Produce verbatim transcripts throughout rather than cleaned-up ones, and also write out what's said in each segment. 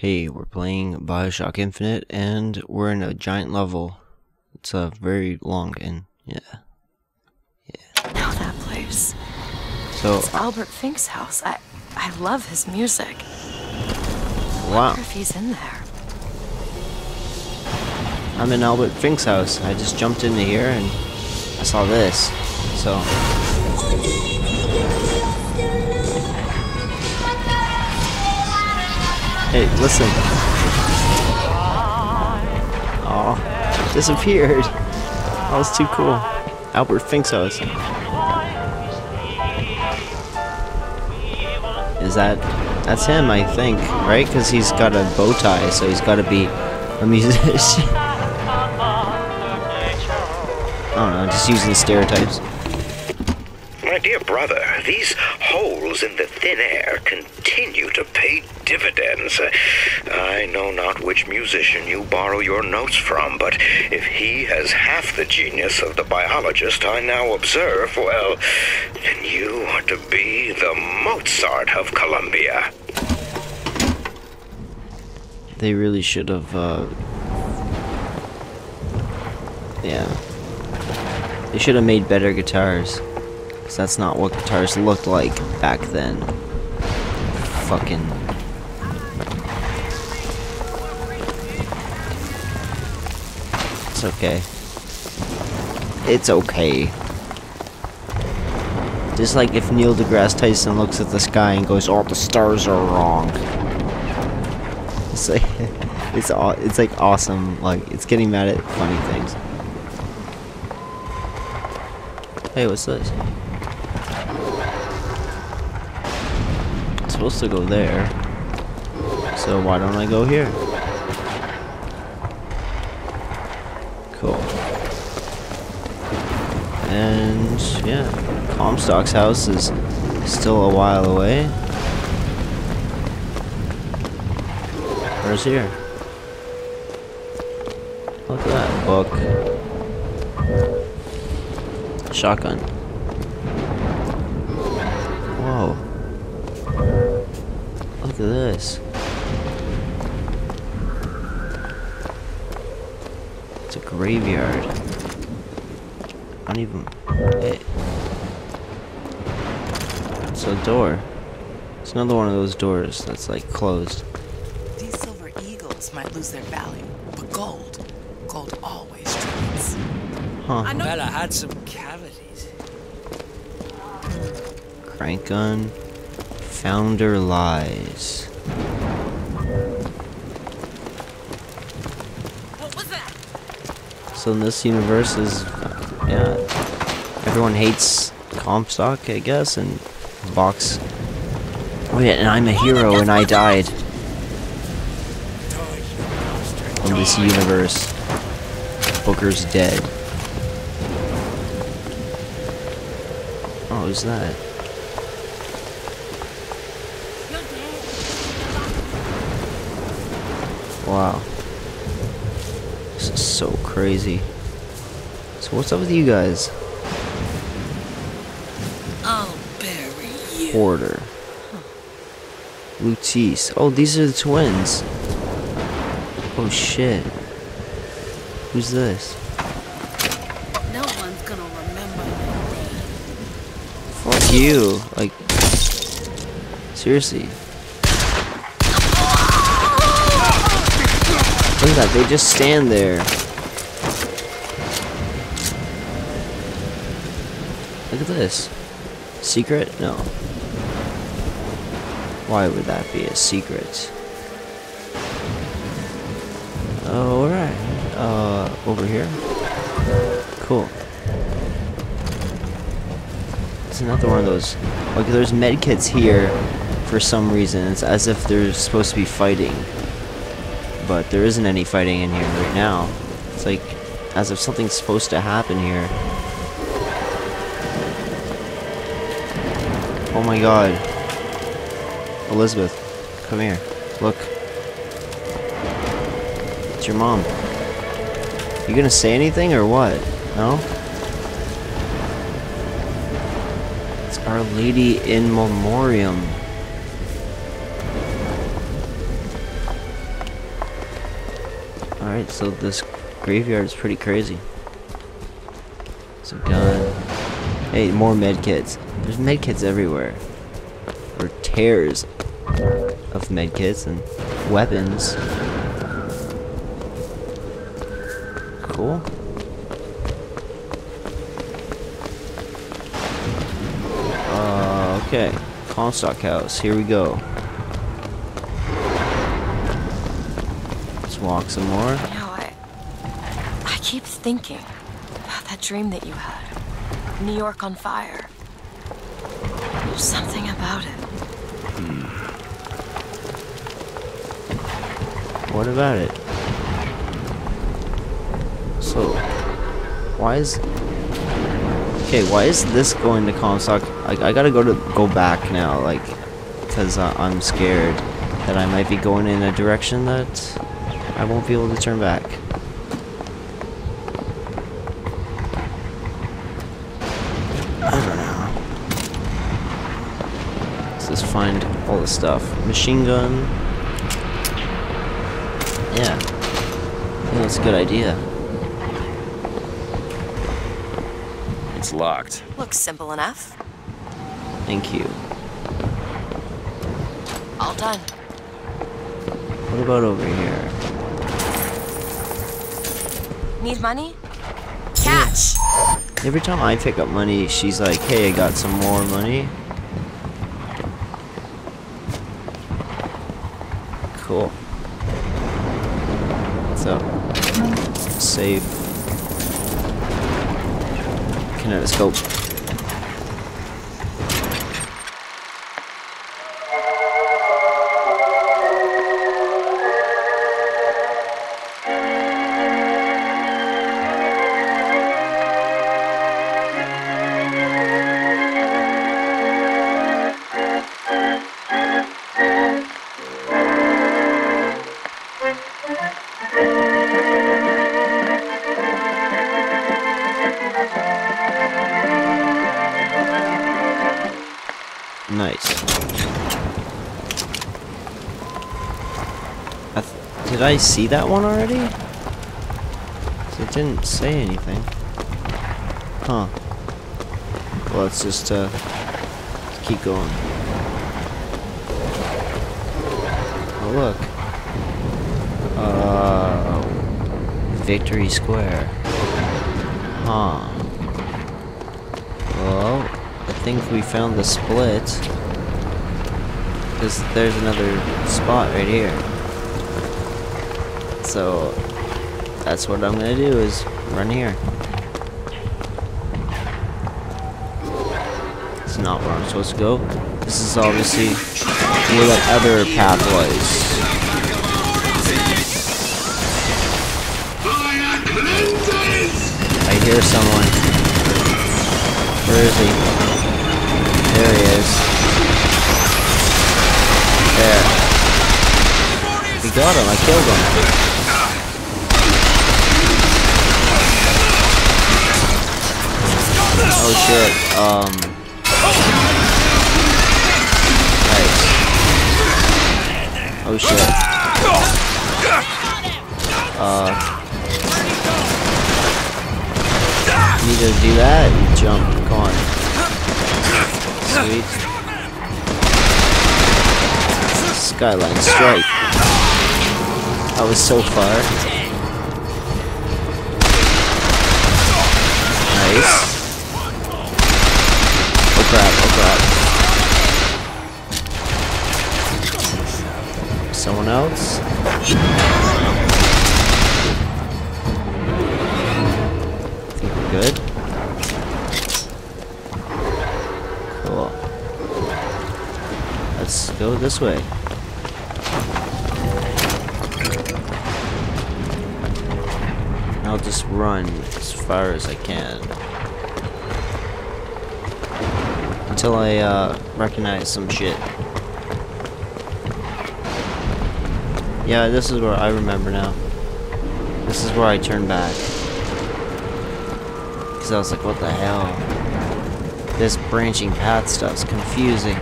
Hey, we're playing BioShock Infinite, and we're in a giant level. It's a uh, very long and yeah, yeah. Now that place. So it's Albert Fink's house. I I love his music. Wow. I wonder if he's in there. I'm in Albert Fink's house. I just jumped into here and I saw this. So. Hey, listen. Aw, disappeared. That was too cool. Albert Fink's house. Is that... that's him, I think, right? Because he's got a bow tie, so he's got to be a musician. I don't know, just using stereotypes. My dear brother, these holes in the thin air continue to pay dividends. I know not which musician you borrow your notes from, but if he has half the genius of the biologist I now observe, well, then you are to be the Mozart of Columbia. They really should have, uh... yeah. They should have made better guitars. That's not what guitars looked like back then. Fucking. It's okay. It's okay. Just like if Neil deGrasse Tyson looks at the sky and goes, "Oh, the stars are wrong." It's like, it's all, it's like awesome. Like it's getting mad at funny things. Hey, what's this? Supposed to go there, so why don't I go here? Cool. And yeah, Comstock's house is still a while away. Where's here? Look at that book. Shotgun. Whoa. Look at this. It's a graveyard. I don't even... It, it's a door. It's another one of those doors that's like closed. These silver eagles might lose their value, but gold, gold always trades. Huh. I know Bella had some cavities. Crank gun. Founder lies. What was that? So in this universe is, uh, yeah, everyone hates Comstock, I guess, and Vox. Oh yeah, and I'm a hero and I died. In this universe, Booker's dead. Oh, who's that? Wow. This is so crazy. So what's up with you guys? I'll bury you. Porter. Huh. Lutice. Oh, these are the twins. Oh shit. Who's this? No one's gonna remember me. Fuck you. Like seriously. Look at that, they just stand there. Look at this. Secret? No. Why would that be a secret? Oh, alright. Uh, over here? Cool. It's another one of those. Like, there's medkits here for some reason. It's as if they're supposed to be fighting. But there isn't any fighting in here right now. It's like, as if something's supposed to happen here. Oh my god. Elizabeth, come here. Look. It's your mom. You gonna say anything or what? No? It's Our Lady in Memoriam. Alright, so this graveyard is pretty crazy. It's a gun. Hey, more med kits. There's med kits everywhere. Or tears of med kits and weapons. Cool. Uh, okay. Comstock House. Here we go. Let's walk some more. You know, I, I keep thinking about that dream that you had. New York on fire. There's something about it. Hmm. What about it? So, why is... Okay, why is this going to Comstock? Like, I gotta go to go back now, like, because uh, I'm scared that I might be going in a direction that I won't be able to turn back. I don't know. Let's just find all this stuff. Machine gun. Yeah. I think that's a good idea. It's locked. Looks simple enough. Thank you. All done. What about over here? Need money? Cash! Every time I pick up money, she's like, hey, I got some more money. Cool. What's up? Save. Kinetoscope. Did I see that one already? It didn't say anything. Huh. Well, let's just uh, keep going. Oh, look. Uh, Victory Square. Huh. Well, I think we found the split. Because there's another spot right here. So that's what I'm gonna do is run here. It's not where I'm supposed to go. This is obviously where that other path was. I hear someone. Where is he? There he is. There. We got him, I killed him. Oh shit, um... Nice. Oh shit. Uh... You need to do that, you jump, come on. Sweet. Skyline strike. I was so far. Nice. Crap, oh crap. Someone else? I think we're good. Cool. Let's go this way. I'll just run as far as I can. Until I uh, recognize some shit. Yeah, this is where I remember now. This is where I turned back. Because I was like, what the hell? This branching path stuff's confusing.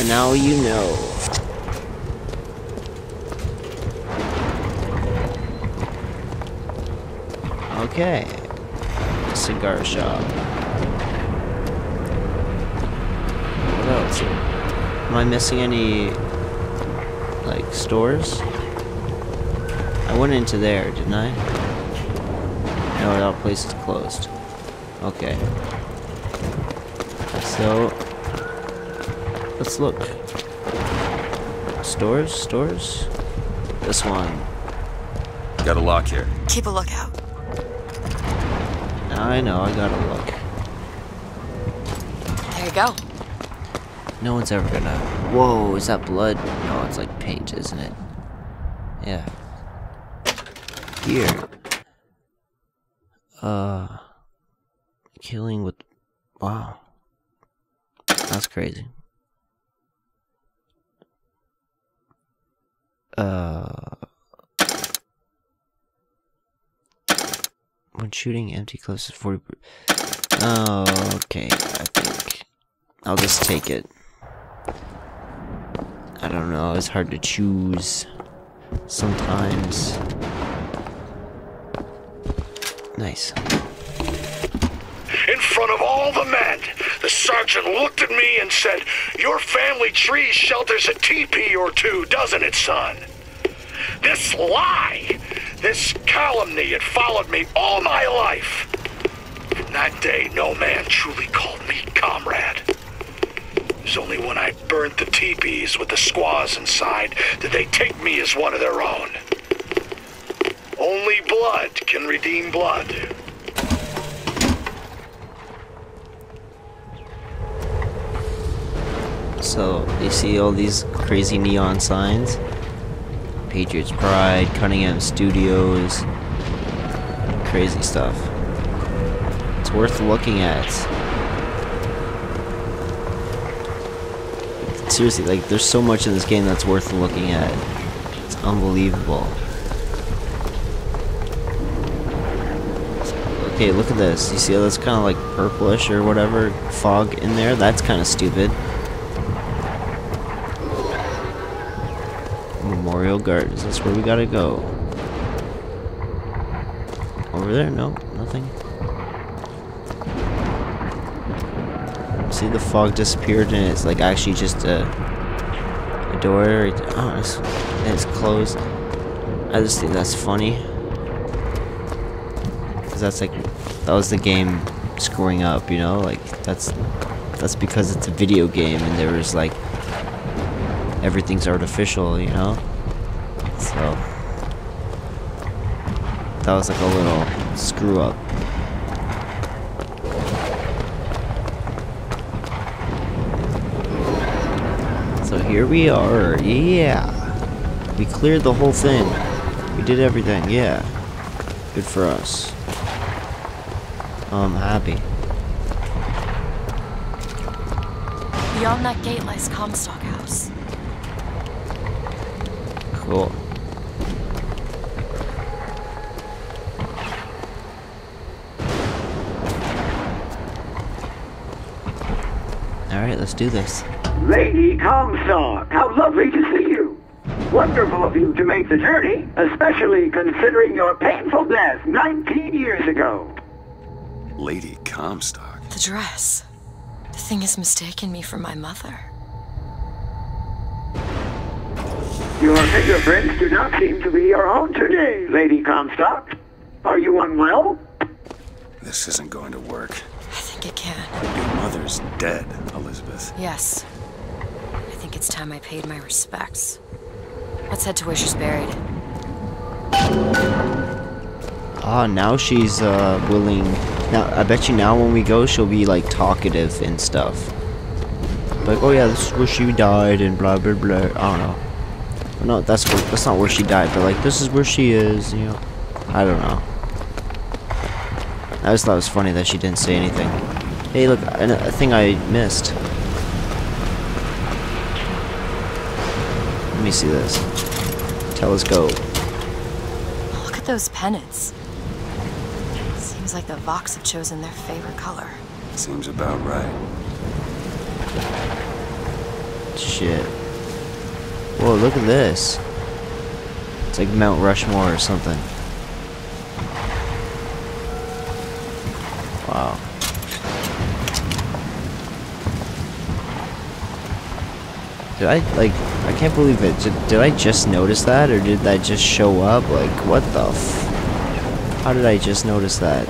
And now you know. Okay. Cigar shop. What else? Am I missing any, like, stores? I went into there, didn't I? No, that place is closed. Okay. So, let's look. Stores? Stores? This one. Got a lock here. Keep a lookout. I know, I gotta look. There you go. No one's ever gonna... Whoa, is that blood? No, it's like paint, isn't it? Yeah. Here. Uh... Killing with... Wow. That's crazy. Uh... When shooting empty clips is forty percent. Oh, okay. I think I'll just take it. I don't know. It's hard to choose sometimes. Nice. In front of all the men, the sergeant looked at me and said, "Your family tree shelters a teepee or two, doesn't it, son?" This lie, this calumny, it followed me all my life. From that day, no man truly called me comrade. It was only when I burnt the teepees with the squaws inside did they take me as one of their own. Only blood can redeem blood. So, you see all these crazy neon signs? Patriots Pride, Cunningham Studios, crazy stuff. It's worth looking at. Seriously, like, there's so much in this game that's worth looking at. It's unbelievable. Okay, look at this. You see how that's kind of like purplish or whatever fog in there? That's kind of stupid. Memorial Gardens, that's where we gotta go. Over there? No, nothing. See, the fog disappeared and it's like actually just a, a door right there. Oh, it's, it's closed. I just think that's funny. Cause that's like, that was the game screwing up, you know? Like, that's, that's because it's a video game and there was like, everything's artificial, you know? So... that was like a little screw-up. So here we are, yeah! We cleared the whole thing. We did everything, yeah. Good for us. Oh, I'm happy. Beyond that gate lies Comstock House. Cool. Alright, let's do this. Lady Comstock, how lovely to see you. Wonderful of you to make the journey, especially considering your painful death nineteen years ago. Lady Comstock? The dress. The thing has mistaken me for my mother. Your fingerprints do not seem to be your own today, Lady Comstock. Are you unwell? This isn't going to work. I think it can. Your mother's dead, Elizabeth. Yes. I think it's time I paid my respects. Let's head to where she's buried. Ah, now she's, uh, willing... Now, I bet you now when we go, she'll be, like, talkative and stuff. Like, oh yeah, this is where she died and blah blah blah, I don't know. No, that's where, that's not where she died, but like this is where she is, you know. I don't know. I just thought it was funny that she didn't say anything. Hey, look, a thing I missed. Let me see this. Telescope. Look at those pennants. Seems like the Vox have chosen their favorite color. Seems about right. Shit. Whoa, look at this. It's like Mount Rushmore or something. Wow. Did I, like, I can't believe it. Did, did I just notice that, or did that just show up? Like, what the f... How did I just notice that?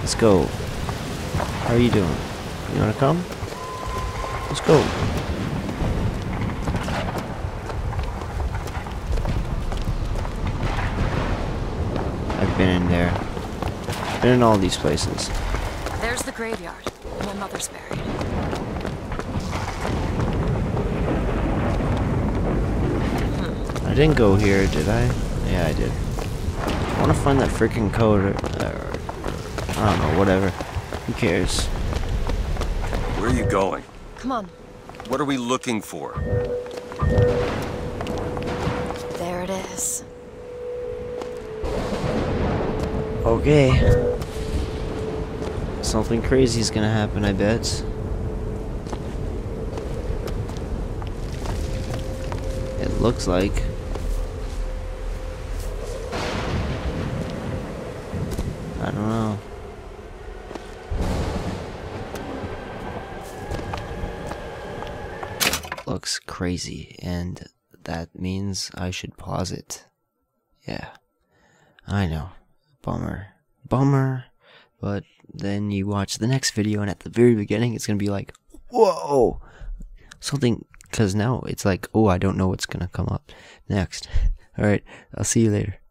Let's go. How are you doing? You wanna come? Let's go. I've been in there. Been in all these places. There's the graveyard. My mother's buried. Hmm. I didn't go here, did I? Yeah, I did. I wanna find that freaking code, or, or I don't know, whatever. Who cares? Where are you going? Come on. What are we looking for? There it is. Okay. Something crazy is gonna happen, I bet. It looks like. I don't know. Looks crazy, and that means I should pause it. Yeah, I know, bummer, bummer, but then you watch the next video and at the very beginning it's gonna be like, whoa, something, because now it's like, oh, I don't know what's gonna come up next. Alright, I'll see you later.